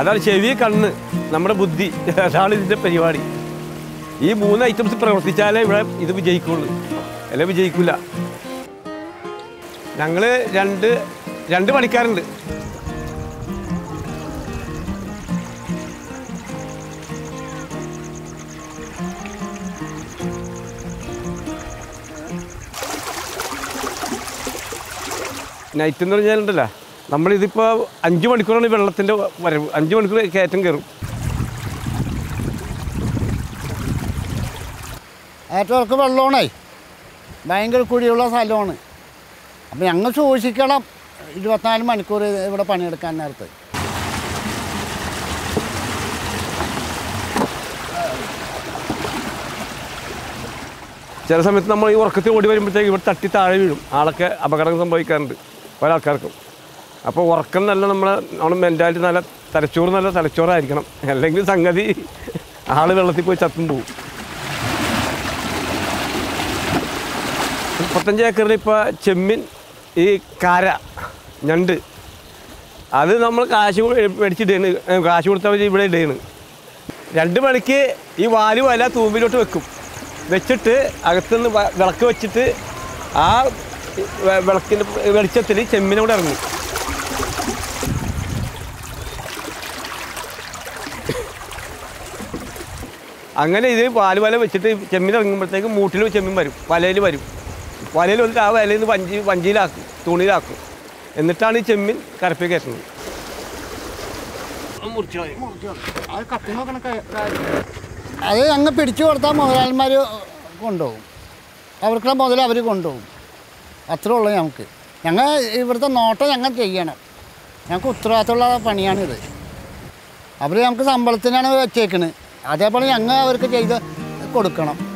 അതാണ് ചെവി, കണ്ണ്, നമ്മുടെ ബുദ്ധി. അതാണ് ഇതിൻ്റെ പരിപാടി. ഈ മൂന്ന് ഐറ്റംസ് പ്രവർത്തിച്ചാലേ ഇവിടെ ഇത് വിജയിക്കുള്ളൂ, അല്ലെ വിജയിക്കില്ല. ഞങ്ങൾ രണ്ട് പണിക്കാരുണ്ട്. നൈറ്റ് എന്ന് പറഞ്ഞാലുണ്ടല്ലോ, നമ്മളിതിപ്പോൾ 5 മണിക്കൂറാണ് വെള്ളത്തിൻ്റെ വരവ്. 5 മണിക്കൂർ കയറ്റം കയറും. ഏറ്റവർക്ക് വെള്ളമാണേ, ഭയങ്കര കുഴിയുള്ള സ്ഥലമാണ്. അപ്പം ഞങ്ങൾ സൂക്ഷിക്കണം 24 മണിക്കൂർ ഇവിടെ പണിയെടുക്കാൻ നേരത്ത്. ചില സമയത്ത് നമ്മൾ ഈ ഉറക്കത്തിൽ ഓടി വരുമ്പോഴത്തേക്ക് ഇവിടെ തട്ടി താഴെ വീഴും, ആളൊക്കെ അപകടം സംഭവിക്കാറുണ്ട് പല ആൾക്കാർക്കും. അപ്പോൾ ഉറക്കം നല്ല നമ്മുടെ മെൻറ്റാലിറ്റി നല്ല തലച്ചോറായിരിക്കണം, അല്ലെങ്കിൽ സംഗതി ആൾ വെള്ളത്തിൽ പോയി ചത്തും പോകും. 35 ഏക്കറിൽ ഇപ്പോൾ ചെമ്മീൻ, ഈ കാര, ഞണ്ട്, അത് നമ്മൾ കാശ് മേടിച്ചിടയാണ്, കാശ് കൊടുത്തവർ ഇവിടെ ഇടയാണ്. 2 മണിക്ക് ഈ വാല് വല തൂമ്പിലോട്ട് വെക്കും. വെച്ചിട്ട് അകത്തുനിന്ന് വിളക്ക് വെച്ചിട്ട് ആ വിളക്കിൻ്റെ വെളിച്ചത്തിൽ ചെമ്മീനോട് ഇറങ്ങും. അങ്ങനെ ഇത് വാല് വല വെച്ചിട്ട് ചെമ്മീൻ ഇറങ്ങുമ്പോഴത്തേക്ക് മൂട്ടിൽ ചെമ്മീൻ വലയിൽ വരും. വലയിൽ വന്നിട്ട് ആ വലയിൽ നിന്ന് വഞ്ചിയിലാക്കും, തുണിയിലാക്കും. എന്നിട്ടാണ് ഈ ചെമ്മീൻ കരപ്പി കയറ്റുന്നത്. അത് അങ്ങ് പിടിച്ചു കൊടുത്താൽ മുതലാളിമാർ കൊണ്ടുപോകും, അവർക്കുള്ള മുതൽ അവർ കൊണ്ടുപോകും. അത്രേ ഉള്ളൂ. ഞങ്ങൾ ഇവിടുത്തെ നോട്ടം ഞങ്ങൾ ചെയ്യണം. ഞങ്ങൾക്ക് ഉത്തരവാദിത്തമുള്ള പണിയാണിത്. അവർ ഞങ്ങൾക്ക് ശമ്പളത്തിനാണ് വെച്ചേക്കുന്നത്. അതേപോലെ ഞങ്ങൾ അവർക്ക് ചെയ്ത് കൊടുക്കണം.